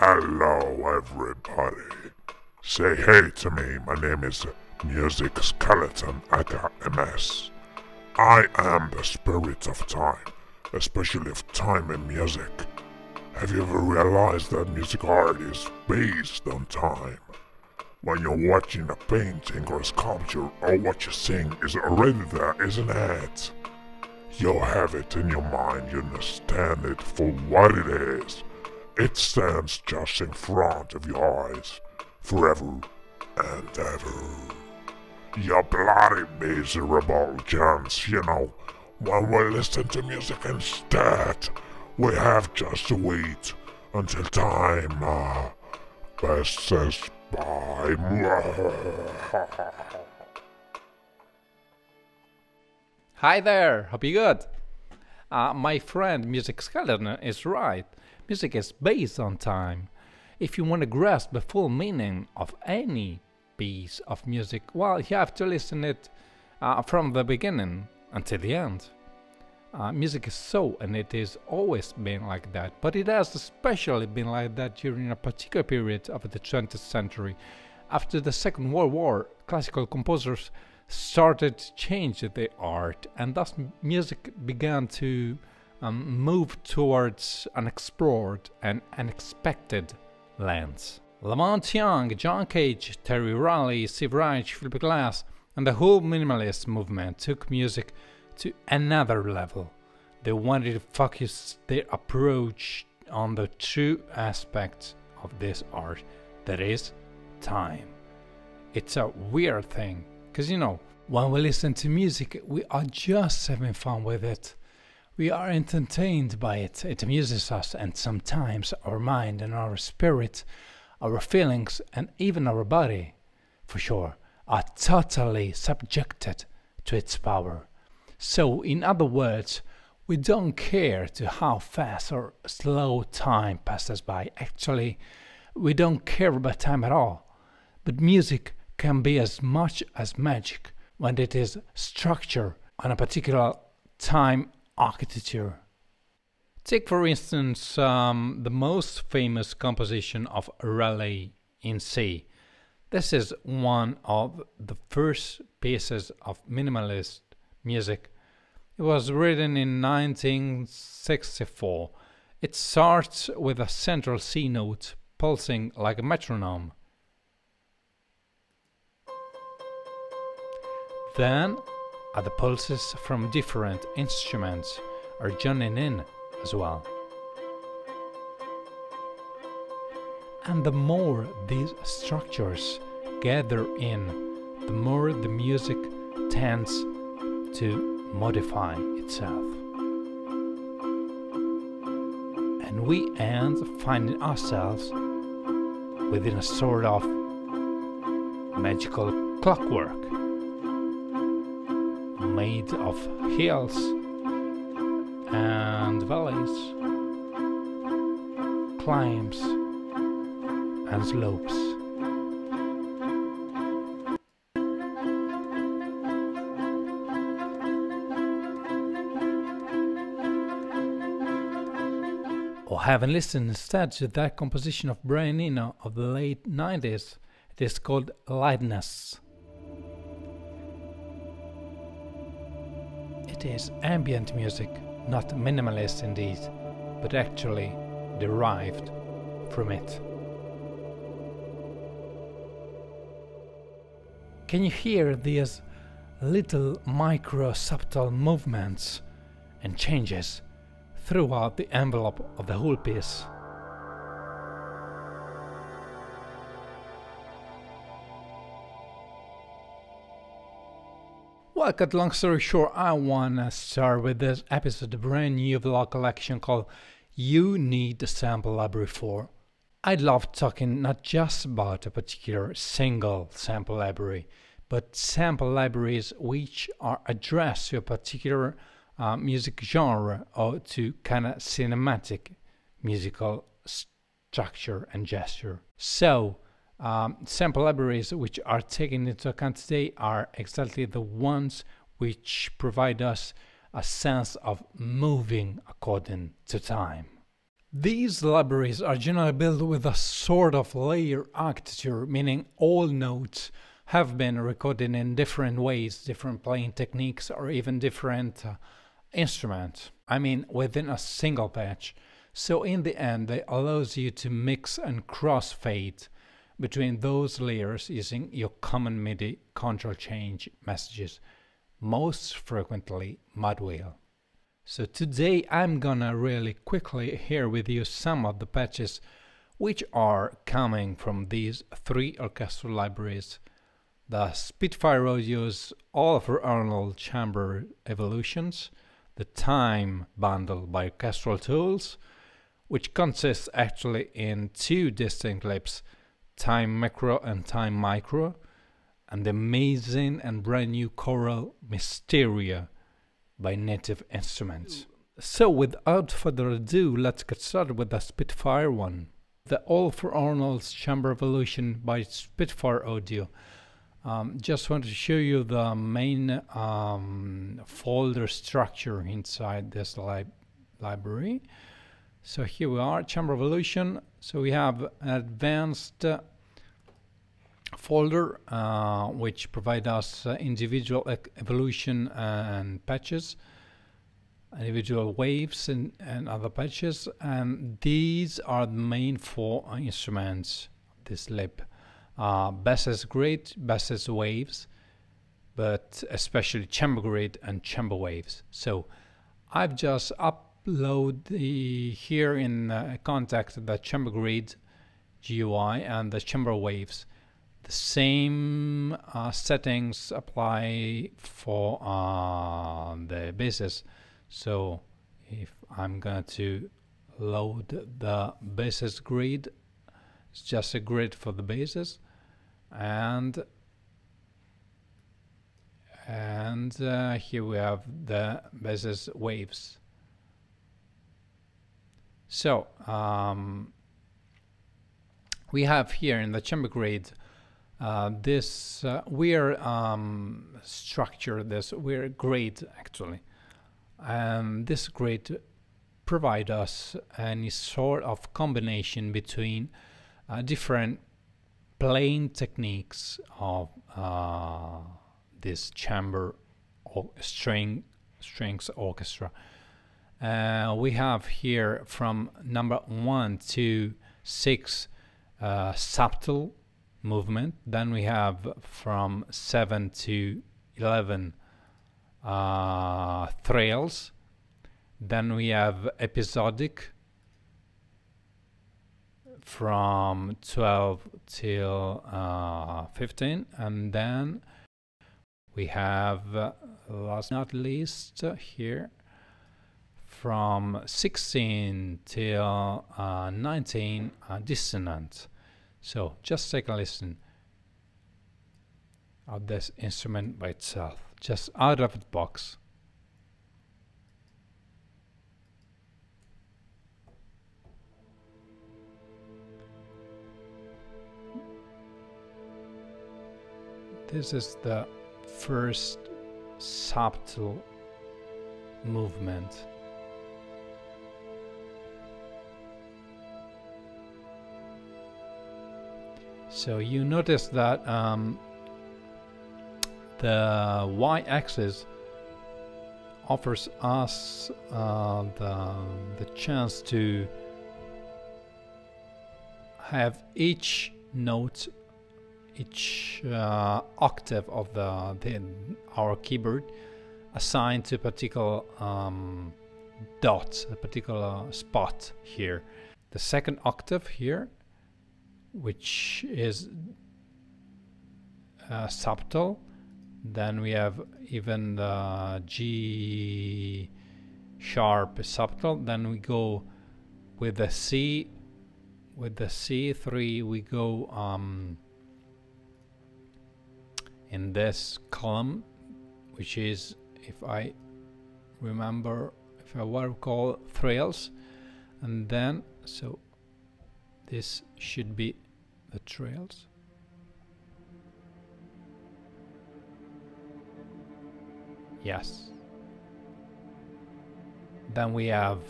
Hello, everybody. Say hey to me, my name is Music Skeleton, aka MS. I am the spirit of time, especially of time in music. Have you ever realized that music art is based on time? When you're watching a painting or a sculpture, all what you sing is already there, isn't it? You have it in your mind, you understand it for what it is. It stands just in front of your eyes, forever and ever. You bloody miserable gents, you know, when we listen to music instead, we have just to wait until time passes by. Hi there, hope you're good. My friend Music Skeleton is right. Music is based on time. If you want to grasp the full meaning of any piece of music, well, you have to listen it from the beginning until the end. Music is so, and it is always been like that, but it has especially been like that during a particular period of the 20th century. After the Second World War, classical composers started to change the art, and thus music began to move towards unexplored and unexpected lands. La Monte Young, John Cage, Terry Riley, Steve Reich, Philip Glass, and the whole minimalist movement took music to another level. They wanted to focus their approach on the true aspect of this art, that is, time. It's a weird thing, because you know, when we listen to music, we are just having fun with it. We are entertained by it, it amuses us, and sometimes our mind and our spirit, our feelings and even our body, for sure, are totally subjected to its power. So, in other words, we don't care to how fast or slow time passes by. Actually, we don't care about time at all. But music can be as much as magic when it is structured on a particular time architecture. Take for instance the most famous composition of Riley in C. This is one of the first pieces of minimalist music. It was written in 1964. It starts with a central C note pulsing like a metronome. Then other pulses from different instruments are joining in as well. And the more these structures gather in, the more the music tends to modify itself. And we end up finding ourselves within a sort of magical clockwork, made of hills and valleys, climbs and slopes. Or having listened instead to that composition of Brian Eno of the late 90s, it is called Lightness. It is ambient music, not minimalist indeed, but actually derived from it. Can you hear these little micro subtle movements and changes throughout the envelope of the whole piece? Well, cut long story short, I wanna start with this episode, a brand new vlog collection called You Need the Sample Library 4. I love talking not just about a particular single sample library, but sample libraries which are addressed to a particular music genre or to kind of cinematic musical structure and gesture. So, sample libraries which are taken into account today are exactly the ones which provide us a sense of moving according to time. These libraries are generally built with a sort of layer architecture, meaning all notes have been recorded in different ways, different playing techniques, or even different instruments. I mean, within a single patch. So in the end, it allows you to mix and crossfade between those layers using your common MIDI control change messages, most frequently MudWheel. So today I'm gonna really quickly share with you some of the patches which are coming from these three orchestral libraries: the Spitfire Audio's Olafur Arnalds Chamber Evolutions, the Time Bundle by Orchestral Tools, which consists actually in two distinct clips, Time Macro and Time Micro, and the amazing and brand new choral Mysteria by Native Instruments. So without further ado, let's get started with the Spitfire one. The Olafur Arnalds Chamber Evolution by Spitfire Audio. Just want to show you the main folder structure inside this library. So here we are, Chamber Evolution. So we have an advanced folder which provide us individual evolution and patches, individual waves and other patches, and these are the main four instruments of this lib. Bass is grid, bass is waves, but especially chamber grid and chamber waves. So I've just uploaded here in contact the chamber grid GUI and the chamber waves. The same settings apply for the basses. So if I'm going to load the basses grid, it's just a grid for the basses, and here we have the basses waves. So we have here in the chamber grid we're grade actually, and this grade provide us any sort of combination between different playing techniques of this chamber or strings orchestra. We have here from number 1 to 6 subtle movement, then we have from 7 to 11 thrills, then we have episodic from 12 till 15, and then we have last not least here from 16 till 19 dissonant. So just take a listen of this instrument by itself, just out of the box. This is the first subtle movement. So you notice that the y-axis offers us the chance to have each note, each octave of our keyboard assigned to a particular dot, a particular spot here. The second octave here, which is subtle, then we have even the G sharp subtle, then we go with the C, with the C3 we go in this column, which is, if I remember, if I will recall, thrills, and then so this should be the trails. Yes. Then we have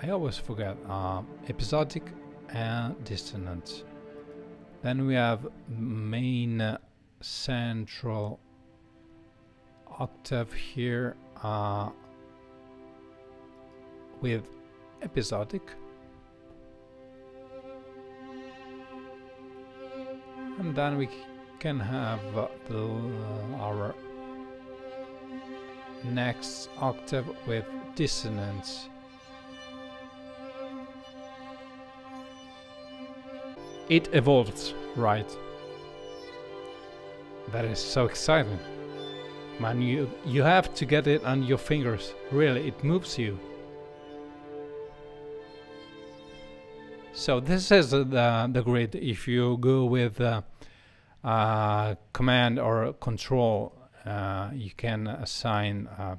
I always forget, episodic and dissonant. Then we have main central octave here with episodic, and then we can have our next octave with dissonance. It evolves, right? That is so exciting, man. You have to get it on your fingers, really. It moves you. So this is the grid. If you go with command or control, you can assign a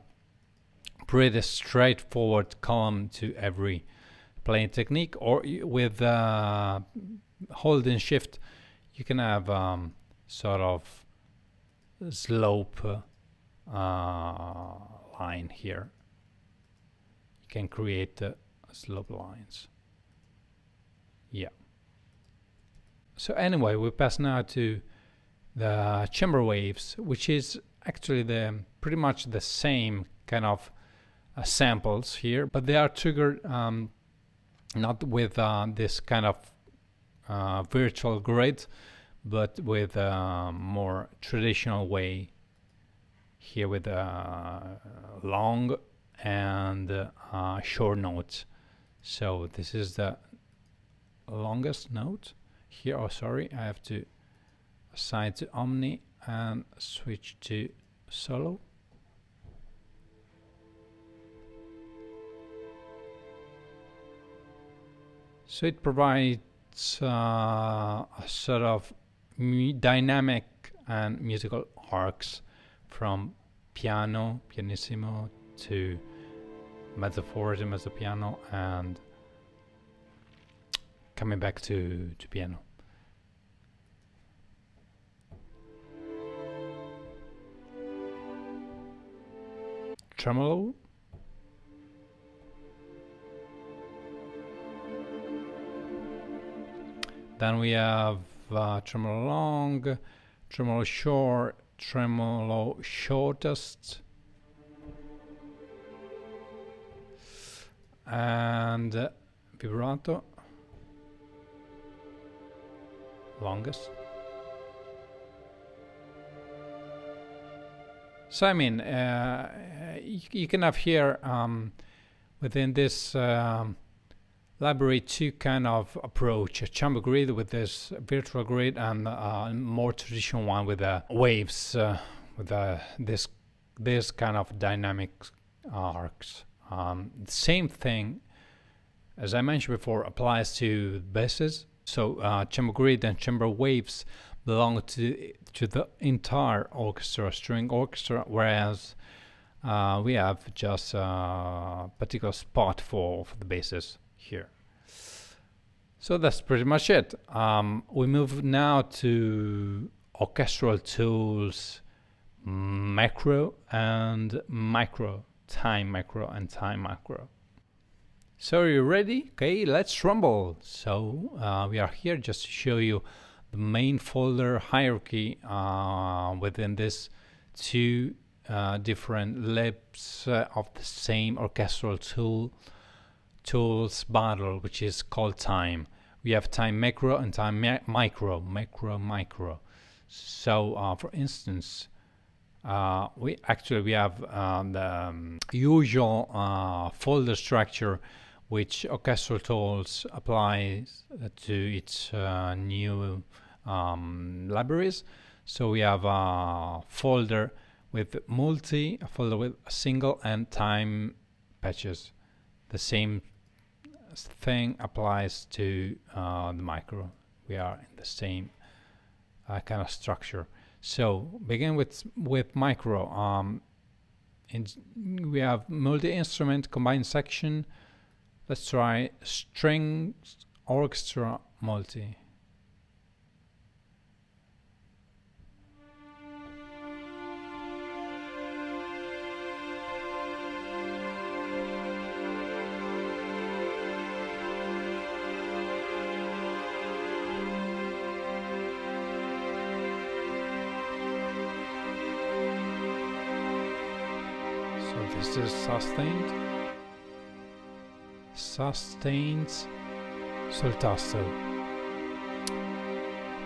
pretty straightforward column to every playing technique, or with holding shift you can have sort of slope line here. You can create slope lines. Yeah. So anyway, we pass now to the chamber waves, which is actually the pretty much the same kind of samples here, but they are triggered not with this kind of virtual grid, but with a more traditional way here with long and short notes. So this is the longest note here. Oh, sorry, I have to assign to omni and switch to solo. So it provides a sort of dynamic and musical arcs from piano, pianissimo, to mezzo forte, mezzo piano, and coming back to piano. Tremolo. Then we have tremolo long, tremolo short, tremolo shortest, and vibrato. Longest. So I mean, you can have here within this library two kind of approach: a chamber grid with this virtual grid, and a more traditional one with the waves, with this kind of dynamic arcs. The same thing, as I mentioned before, applies to basses. So chamber grid and chamber waves belong to the entire orchestra, string orchestra, whereas we have just a particular spot for the basses here. So that's pretty much it. We move now to Orchestral Tools macro and micro, time macro and time macro. So you ready? Okay, let's rumble. So we are here just to show you the main folder hierarchy within this two different libs of the same orchestral tools bundle, which is called time. We have time macro and time micro. So for instance, we have the usual folder structure which Orchestral Tools applies to its new libraries. So we have a folder with multi, a folder with single, and time patches. The same thing applies to the micro. We are in the same kind of structure. So begin with micro. And we have multi-instrument combined section. Let's try strings orchestra multi. Next is sustained. Sustained sul tasto.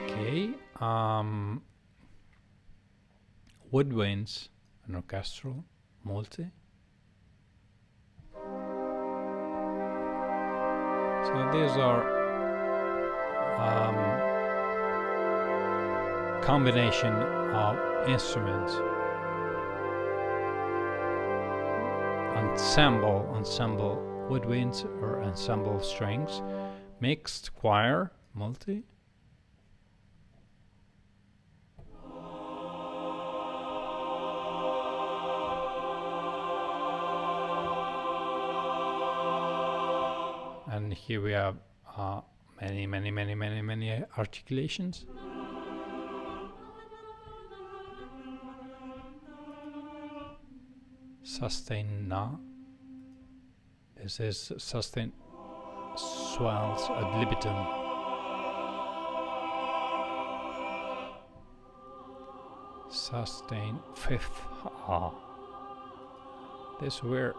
Okay. Woodwinds and orchestral multi. So these are combination of instruments. Ensemble woodwinds or ensemble strings, mixed choir multi. And here we have many articulations. Sustain na. This is sustain swells ad libitum. Sustain fifth ah. This where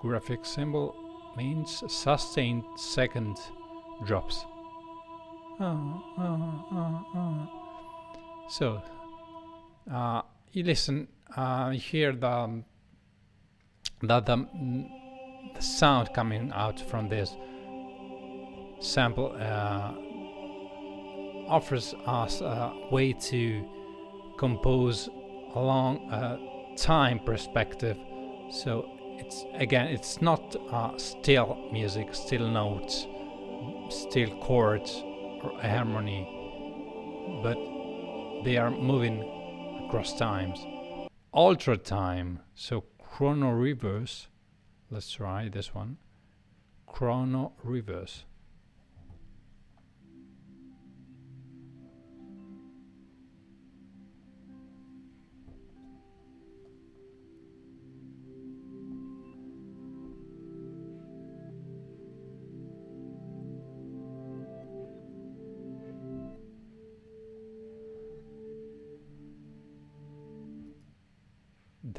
graphic symbol means sustained second drops. So you listen, you hear the sound coming out from this sample offers us a way to compose along a time perspective. So it's again, it's not still music, still notes, still chords or harmony, but they are moving across times. Ultra time, so chrono reverse. Let's try this one. Chrono reverse.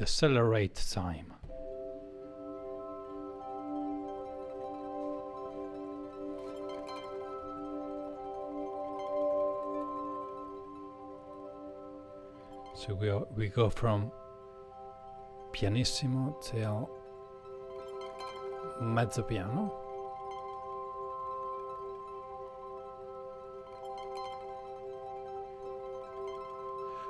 Accelerate time. So we go from pianissimo till mezzo piano.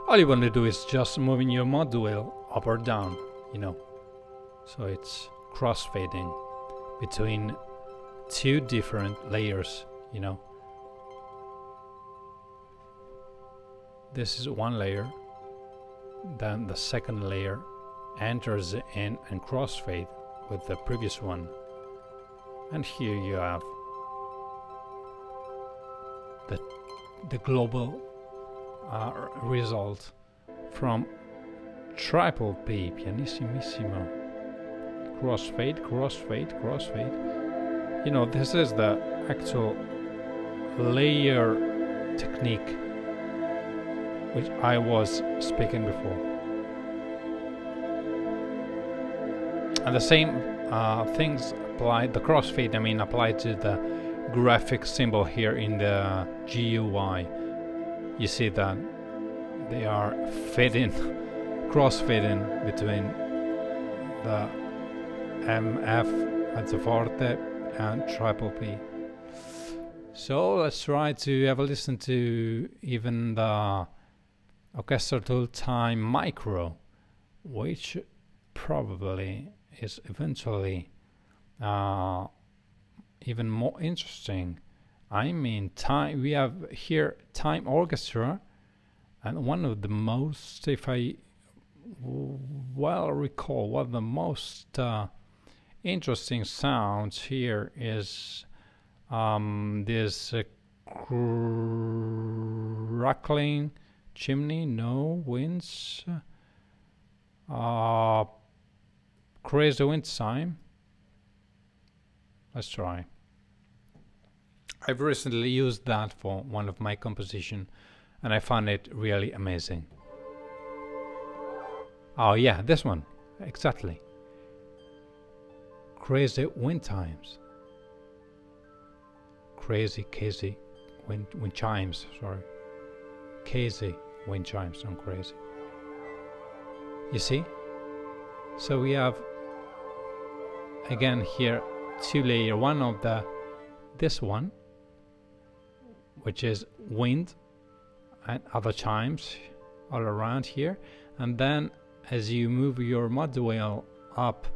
All you want to do is just moving your module up or down, you know, so it's crossfading between two different layers, you know. This is one layer, then the second layer enters in and crossfade with the previous one, and here you have the global result from triple P, pianissimissimo, crossfade, crossfade, crossfade. You know, this is the actual layer technique which I was speaking before. And the same things apply, the crossfade, I mean, apply to the graphic symbol here in the GUI. You see that they are fading. Crossfading between the MF mezzoforte and triple P. So let's try to have a listen to even the Orchestral Tool Time Micro, which probably is eventually even more interesting. I mean, time, we have here time orchestra, and one of the most, if I well recall, one of the most interesting sounds here is this crackling chimney, no winds, crazy wind chime. Let's try. I've recently used that for one of my compositions and I found it really amazing. Oh yeah, this one, exactly. Crazy wind chimes. Crazy wind chimes, not crazy. You see? So we have again here two layer, one of this one, which is wind and other chimes all around here, and then as you move your module up,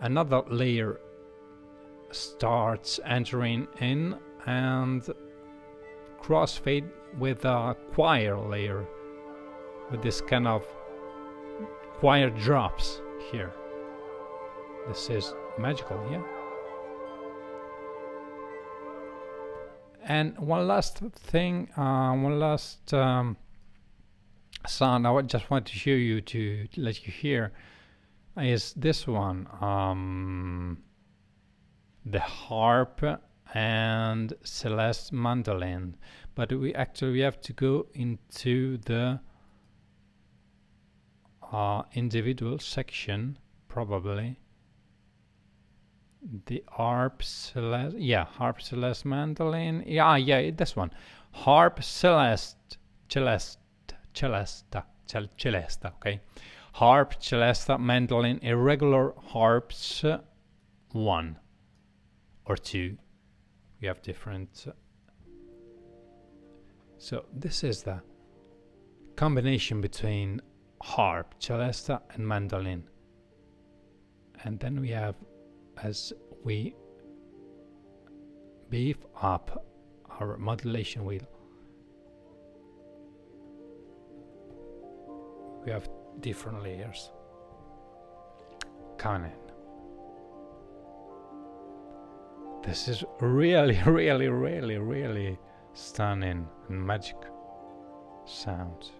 another layer starts entering in and crossfade with a choir layer, with this kind of choir drops here. This is magical, yeah? And one last thing, sound I just want to show you, to let you hear, is this one, the harp and celeste mandolin, but we actually have to go into the individual section, probably the harp celeste, yeah, harp celeste mandolin, yeah, yeah, this one, harp celeste, okay, harp celeste mandolin, irregular harps, one or two, we have different. So this is the combination between harp, celeste and mandolin, and then we have, as we beef up our modulation wheel, we have different layers coming in. This is really stunning and magic sound.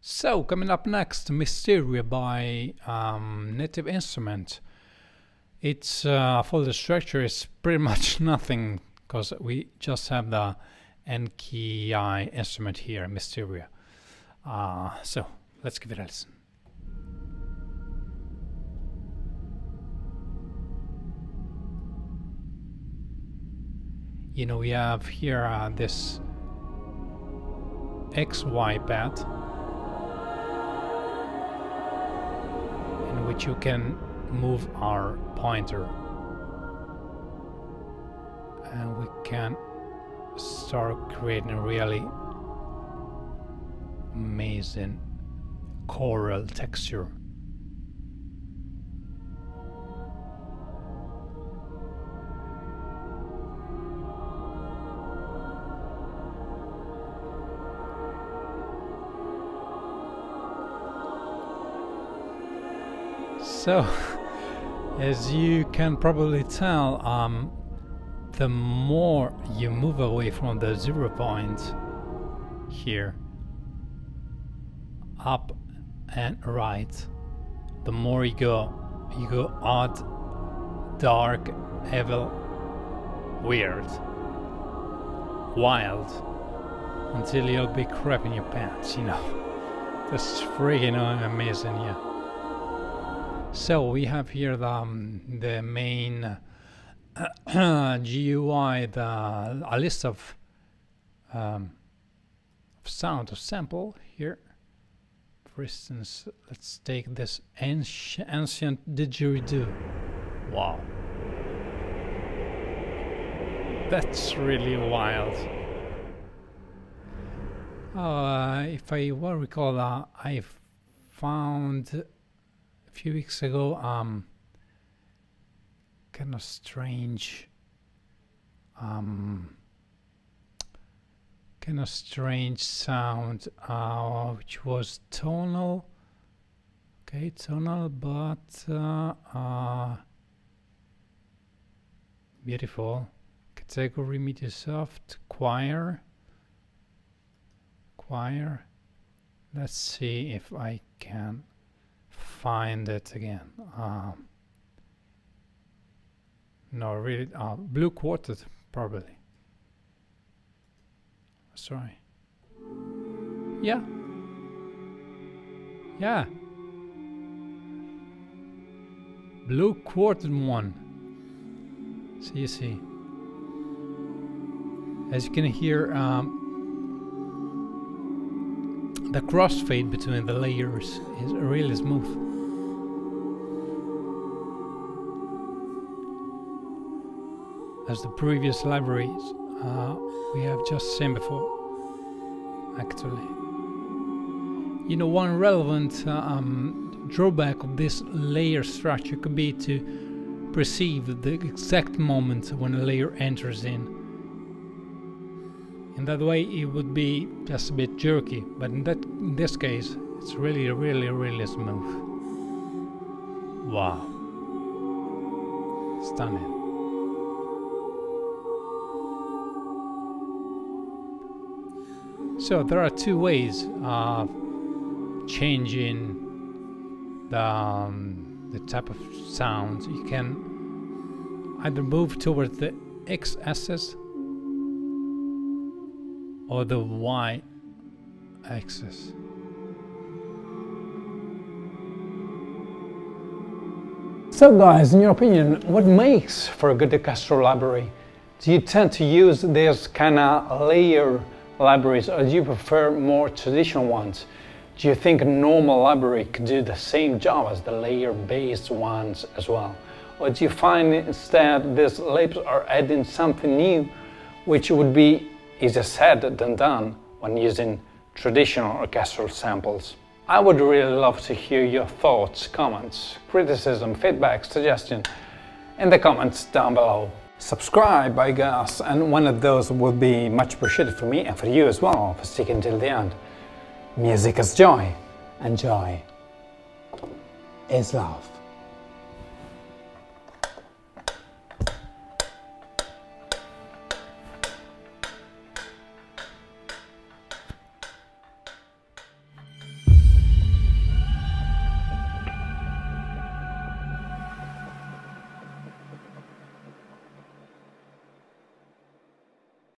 So coming up next, Mysteria by Native Instruments. It's for the structure is pretty much nothing, because we just have the NKI instrument here, Mysteria. So let's give it a listen. You know, we have here this XY path, which you can move our pointer, and we can start creating a really amazing choral texture. So, as you can probably tell, the more you move away from the 0 point here, up and right, the more you go odd, dark, evil, weird, wild, until you'll be crapping your pants, you know. That's freaking amazing, yeah. So we have here the main GUI, a list of sound, of sample here. For instance, let's take this ancient didgeridoo. Wow, that's really wild. If I will recall, I found few weeks ago kind of strange sound which was tonal, okay, tonal, but beautiful category, media soft, choir. Let's see if I can find it again. No, really, blue quartet, probably. Sorry. Yeah. Yeah. Blue quartered one. So you see. As you can hear, the crossfade between the layers is really smooth. As the previous libraries we have just seen before, actually. You know, one relevant drawback of this layer structure could be to perceive the exact moment when a layer enters in. In that way it would be just a bit jerky, but in this case it's really, really, really smooth. Wow. Stunning. So there are two ways of changing the type of sound. You can either move towards the x-axis or the y-axis. So guys, in your opinion, what makes for a good orchestral library? Do you tend to use this kind of layer libraries, or do you prefer more traditional ones? Do you think a normal library could do the same job as the layer-based ones as well? Or do you find instead these layers are adding something new, which would be easier said than done when using traditional orchestral samples? I would really love to hear your thoughts, comments, criticism, feedback, suggestion in the comments down below. Subscribe, I guess, and one of those would be much appreciated for me and for you as well, for sticking till the end. Music is joy, and joy is love.